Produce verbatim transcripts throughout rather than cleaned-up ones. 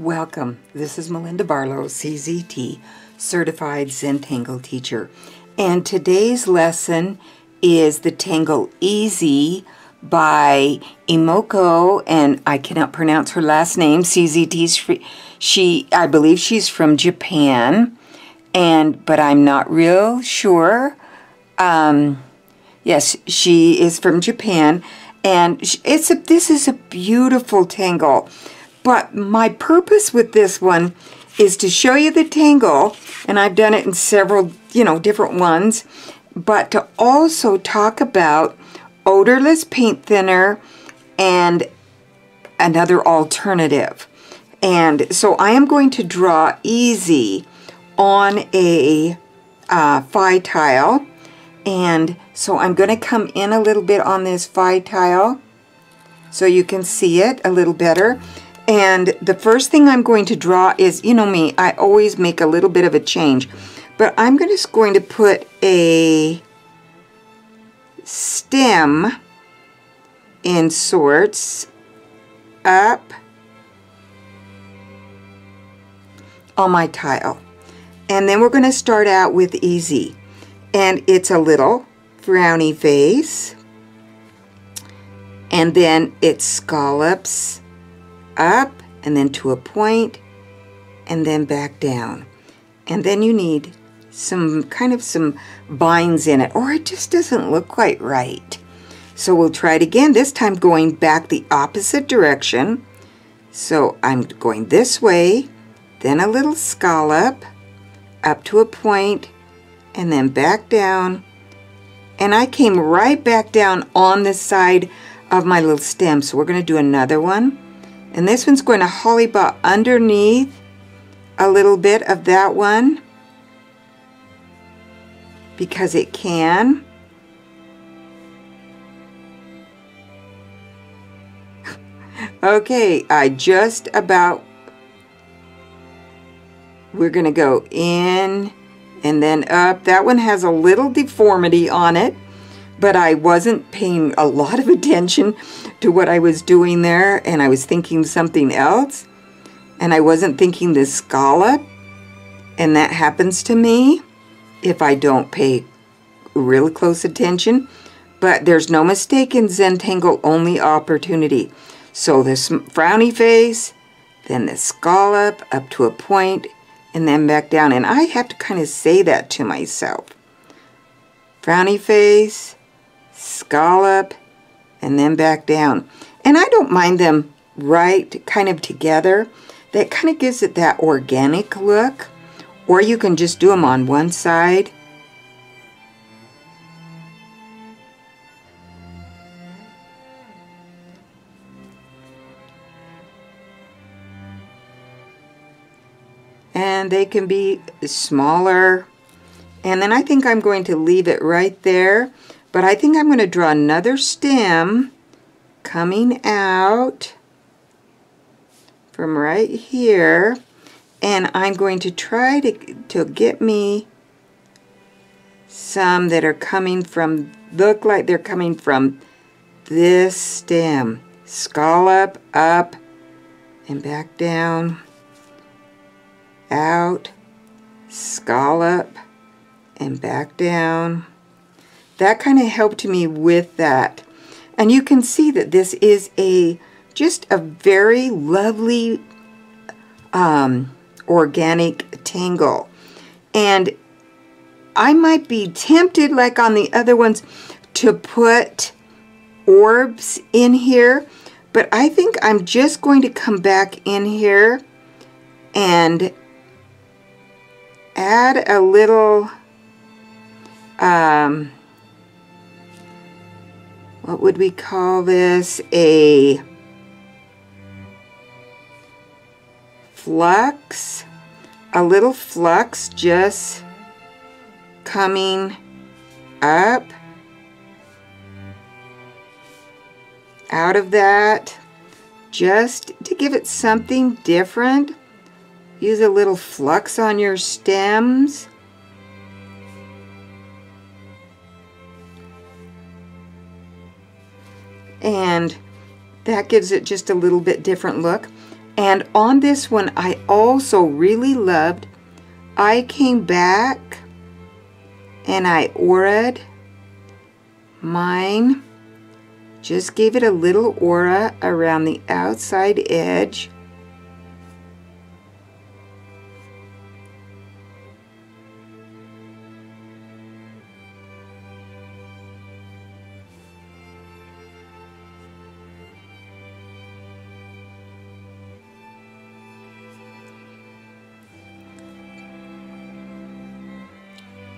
Welcome, this is Melinda Barlow, C Z T, Certified Zentangle Teacher, and today's lesson is the tangle EZE by Imoko, and I cannot pronounce her last name. C Z T's, she, I believe she's from Japan, and but I'm not real sure. Um, yes, she is from Japan, and it's a, this is a beautiful tangle. But my purpose with this one is to show you the tangle, and I've done it in several, you know, different ones, but to also talk about odorless paint thinner and another alternative. And so I am going to draw EZE on a uh, phi tile, and so I'm going to come in a little bit on this phi tile so you can see it a little better. And the first thing I'm going to draw is, you know me, I always make a little bit of a change. But I'm just going to put a stem in sorts up on my tile. And then we're going to start out with EZE. And it's a little frowny face. And then it scallops up and then to a point and then back down, and then you need some kind of some binds in it, or it just doesn't look quite right. So we'll try it again, this time going back the opposite direction. So I'm going this way, then a little scallop up to a point and then back down, and I came right back down on the side of my little stem. So we're going to do another one. And this one's going to hollybop underneath a little bit of that one because it can. Okay, I just about, we're going to go in and then up. That one has a little deformity on it, but I wasn't paying a lot of attention to what I was doing there, and I was thinking something else, and I wasn't thinking this scallop, and that happens to me if I don't pay really close attention. But there's no mistake in Zentangle, only opportunity. So this frowny face, then the scallop up to a point, and then back down, and I have to kind of say that to myself. Frowny face, scallop, and then back down. And I don't mind them right kind of together. That kind of gives it that organic look. Or you can just do them on one side. And they can be smaller. And then I think I'm going to leave it right there. But I think I'm going to draw another stem coming out from right here. And I'm going to try to, to get me some that are coming from, look like they're coming from this stem. Scallop up and back down, out, scallop and back down. That kind of helped me with that. And you can see that this is a just a very lovely um, organic tangle. And I might be tempted, like on the other ones, to put orbs in here, but I think I'm just going to come back in here and add a little um, what would we call this? A flux, a little flux just coming up out of that, just to give it something different. Use a little flux on your stems. And that gives it just a little bit different look. And on this one, I also really loved, I came back and I auraed mine. Just gave it a little aura around the outside edge.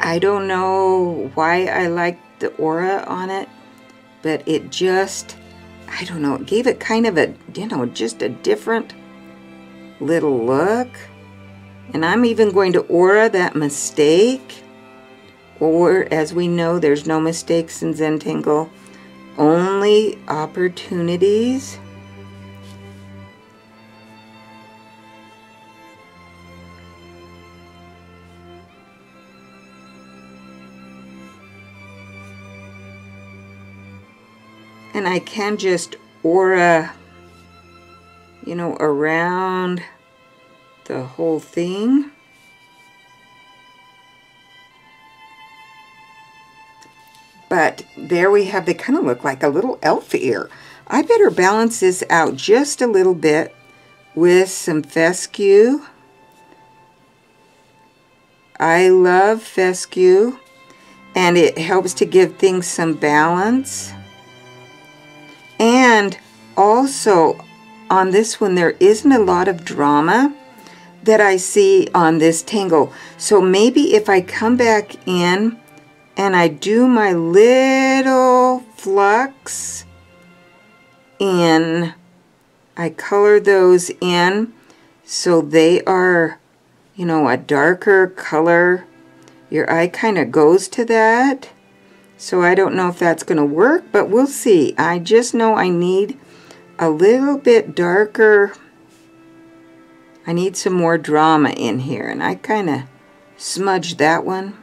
I don't know why I like the aura on it, but it just, I don't know, it gave it kind of a, you know, just a different little look. And I'm even going to aura that mistake, or as we know, there's no mistakes in Zentangle, only opportunities. And I can just aura, you know, around the whole thing. But there we have, they kind of look like a little elf ear. I better balance this out just a little bit with some fescue. I love fescue, and it helps to give things some balance. And also on this one, there isn't a lot of drama that I see on this tangle. So maybe if I come back in and I do my little flux in, I color those in so they are, you know, a darker color. Your eye kind of goes to that. So I don't know if that's going to work, but we'll see. I just know I need a little bit darker. I need some more drama in here, and I kind of smudged that one.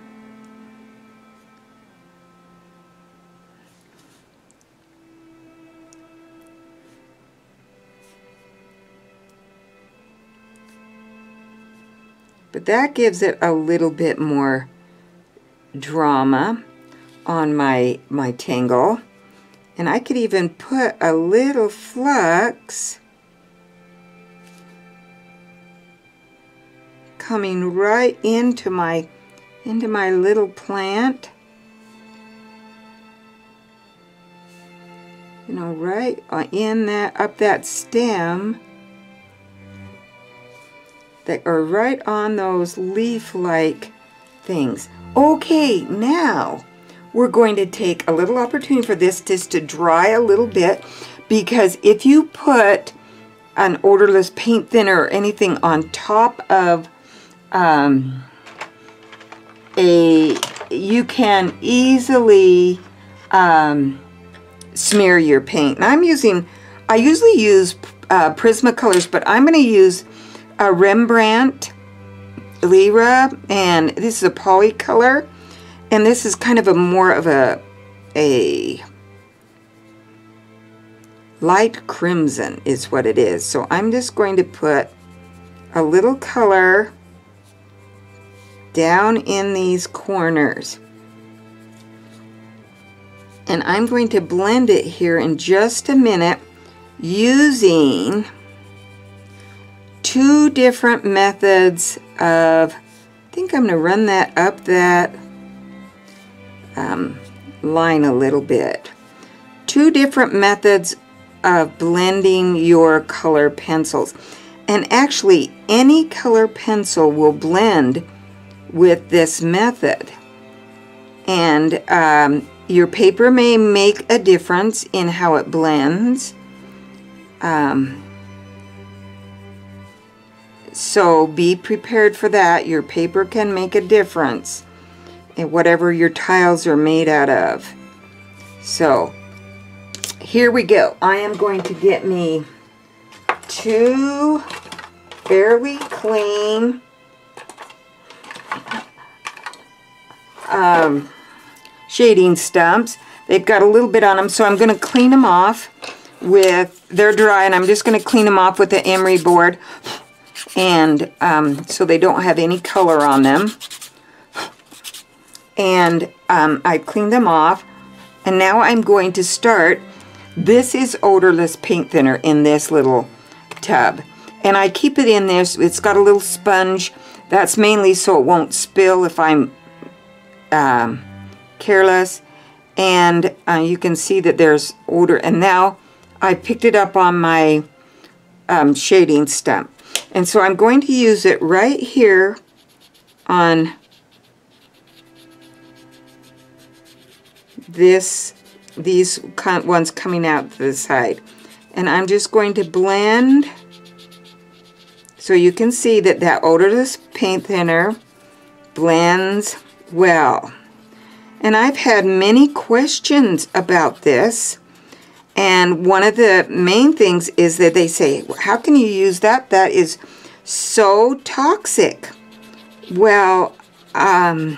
But that gives it a little bit more drama on my my tangle. And I could even put a little flux coming right into my into my little plant, you know, right in that, up that stem, that are right on those leaf-like things. Okay, now we're going to take a little opportunity for this just to dry a little bit, because if you put an odorless paint thinner or anything on top of um, a, you can easily um, smear your paint. And I'm using, I usually use uh, Prisma colors, but I'm going to use a Rembrandt Lyra, and this is a poly color. And this is kind of a more of a, a light crimson is what it is. So I'm just going to put a little color down in these corners. And I'm going to blend it here in just a minute using two different methods of, I think I'm going to run that up that Um, line a little bit. Two different methods of blending your color pencils. And actually, any color pencil will blend with this method. And um, your paper may make a difference in how it blends. Um, so be prepared for that. Your paper can make a difference, whatever your tiles are made out of. So here we go. I am going to get me two fairly clean um, shading stumps. They've got a little bit on them, so I'm going to clean them off with, they're dry, and I'm just going to clean them off with the emery board, and um, so they don't have any color on them. And um, I cleaned them off, and now I'm going to start. This is odorless paint thinner in this little tub, and I keep it in this. It's got a little sponge. That's mainly so it won't spill if I'm um, careless. And uh, you can see that there's odor. And now I picked it up on my um, shading stump. And so I'm going to use it right here on this, these ones coming out to the side. And I'm just going to blend. So you can see that that odorless paint thinner blends well. And I've had many questions about this. And one of the main things is that they say, how can you use that? That is so toxic. Well, um,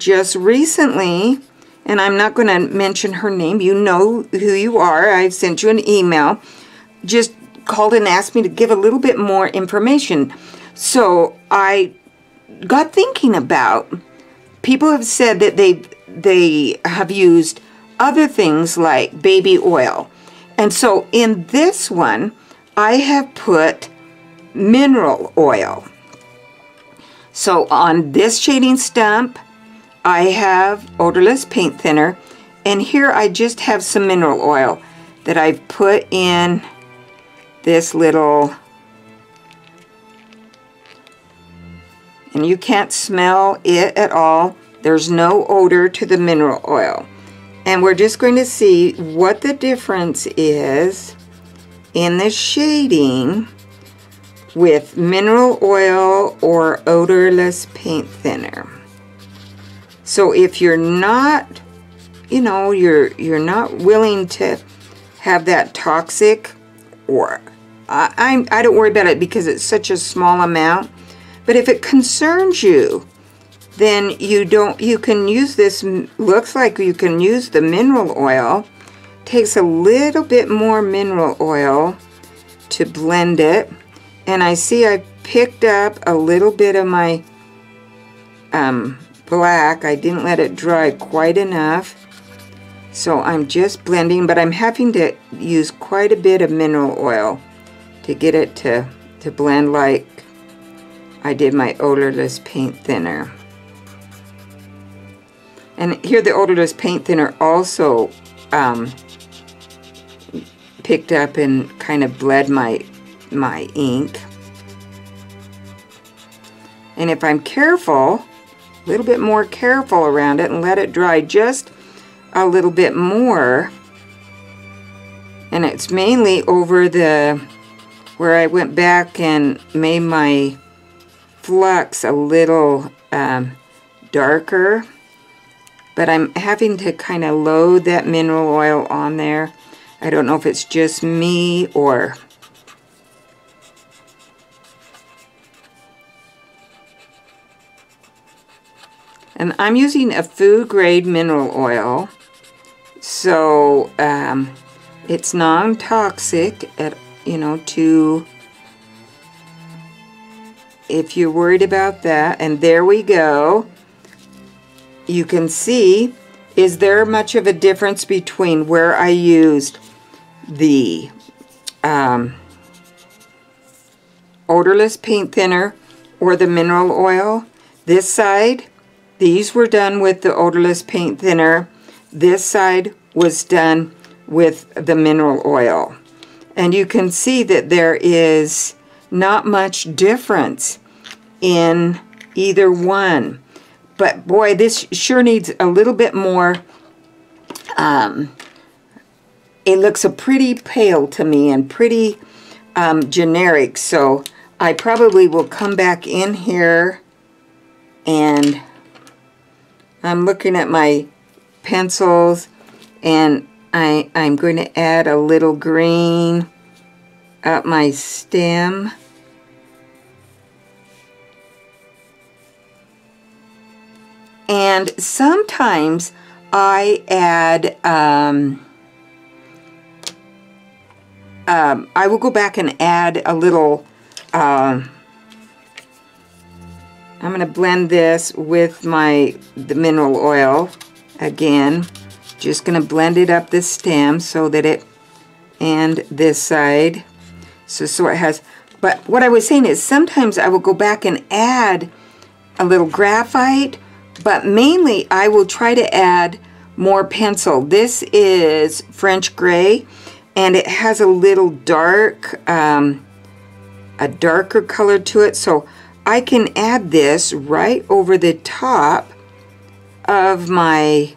just recently, and I'm not going to mention her name. You know who you are. I've sent you an email. Just called and asked me to give a little bit more information. So I got thinking about, people have said that they they have used other things like baby oil. And so in this one, I have put mineral oil. So on this shading stump, I have odorless paint thinner. And here I just have some mineral oil that I've put in this little, and you can't smell it at all. There's no odor to the mineral oil. And we're just going to see what the difference is in the shading with mineral oil or odorless paint thinner. So if you're not, you know, you're you're not willing to have that toxic, or I, I'm, I don't worry about it because it's such a small amount. But if it concerns you, then you don't, you can use this, looks like you can use the mineral oil. Takes a little bit more mineral oil to blend it. And I see I picked up a little bit of my um, black. I didn't let it dry quite enough. So I'm just blending, but I'm having to use quite a bit of mineral oil to get it to, to blend like I did my odorless paint thinner. And here the odorless paint thinner also um, picked up and kind of bled my, my ink. And if I'm careful, a little bit more careful around it and let it dry just a little bit more, and it's mainly over the, where I went back and made my flux a little um, darker, but I'm having to kind of load that mineral oil on there. I don't know if it's just me or, and I'm using a food grade mineral oil. So um, it's non-toxic at, you know, to, if you're worried about that. And there we go. You can see, is there much of a difference between where I used the um, odorless paint thinner or the mineral oil? This side, these were done with the odorless paint thinner. This side was done with the mineral oil. And you can see that there is not much difference in either one. But boy, this sure needs a little bit more. Um, it looks a pretty pale to me and pretty um, generic. So I probably will come back in here, and I'm looking at my pencils, and I, I'm going to add a little green up my stem. And sometimes I add um, um, I will go back and add a little, um, I'm going to blend this with my the mineral oil again. Just going to blend it up this stem so that it, and this side, so, so it has, but what I was saying is sometimes I will go back and add a little graphite, but mainly I will try to add more pencil. This is French gray, and it has a little dark, um, a darker color to it, so I can add this right over the top of my,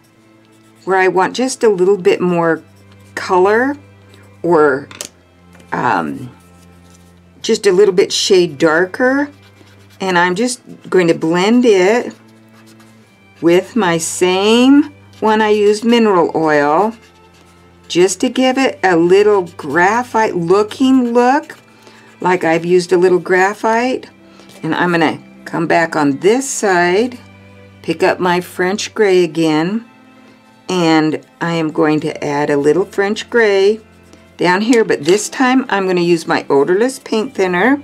where I want just a little bit more color, or um, just a little bit shade darker, and I'm just going to blend it with my same one I used mineral oil, just to give it a little graphite looking look, like I've used a little graphite. And I'm going to come back on this side, pick up my French gray again, and I am going to add a little French gray down here, but this time I'm going to use my odorless paint thinner.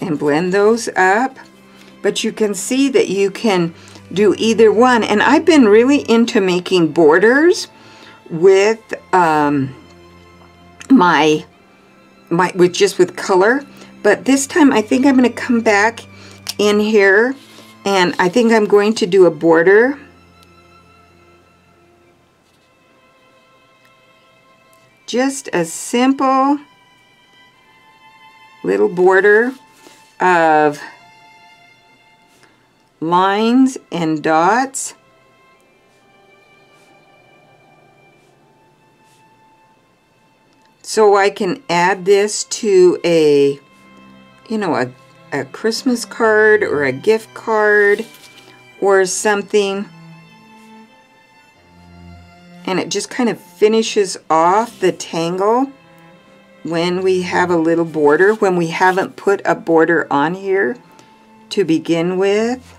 And blend those up. But you can see that you can do either one, and I've been really into making borders with um, my, my with just with color, but this time I think I'm going to come back in here, and I think I'm going to do a border just a simple little border of lines and dots, so I can add this to a, you know, a, a Christmas card or a gift card or something, and it just kind of finishes off the tangle when we have a little border, when we haven't put a border on here to begin with.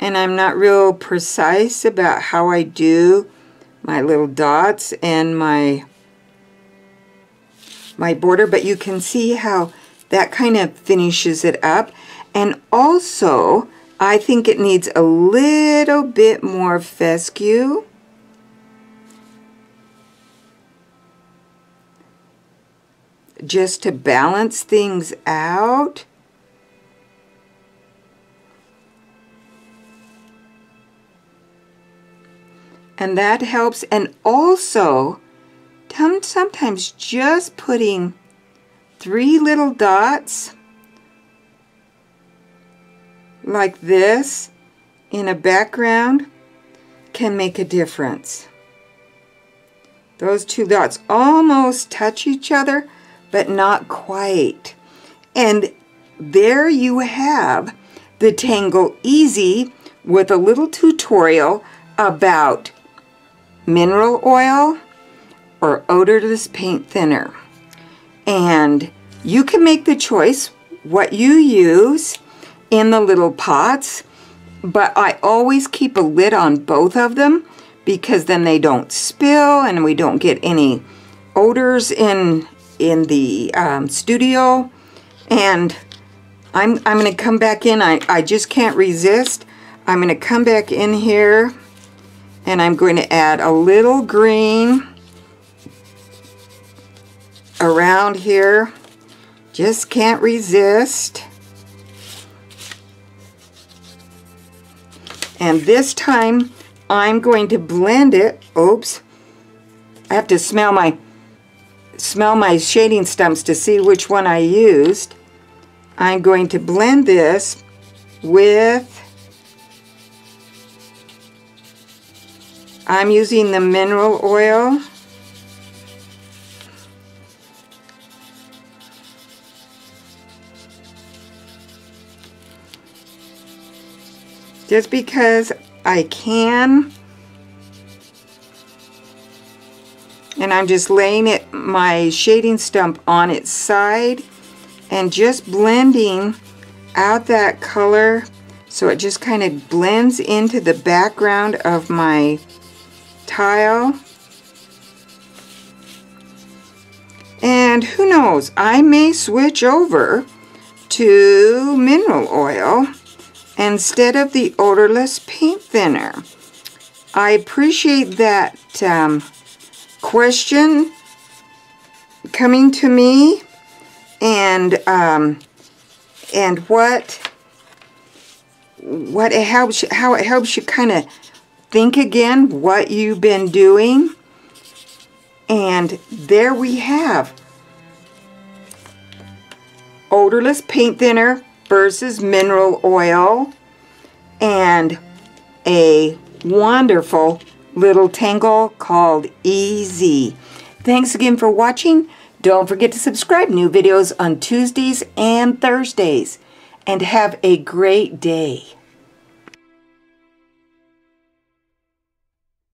And I'm not real precise about how I do my little dots and my my border, but you can see how that kind of finishes it up. And also, I think it needs a little bit more fescue. Just to balance things out. And that helps. And also, sometimes just putting three little dots like this in a background can make a difference. Those two dots almost touch each other, but not quite. And there you have the Tangle EZE with a little tutorial about mineral oil or odorless paint thinner. And you can make the choice what you use in the little pots, but I always keep a lid on both of them because then they don't spill and we don't get any odors in in the um, studio. And I'm, I'm going to come back in. I, I just can't resist. I'm going to come back in here, and I'm going to add a little green around here. Just can't resist. And this time I'm going to blend it. Oops. I have to smell my smell my shading stumps to see which one I used. I'm going to blend this with, I'm using the mineral oil, just because I can. And I'm just laying it, my shading stump on its side, and just blending out that color So it just kind of blends into the background of my tile. And who knows, I may switch over to mineral oil instead of the odorless paint thinner. I appreciate that um, question coming to me, and um, and what what it helps, how it helps you kind of think again what you've been doing. And there we have odorless paint thinner versus mineral oil, and a wonderful little tangle called E Z E. Thanks again for watching. Don't forget to subscribe. New videos on Tuesdays and Thursdays. And have a great day.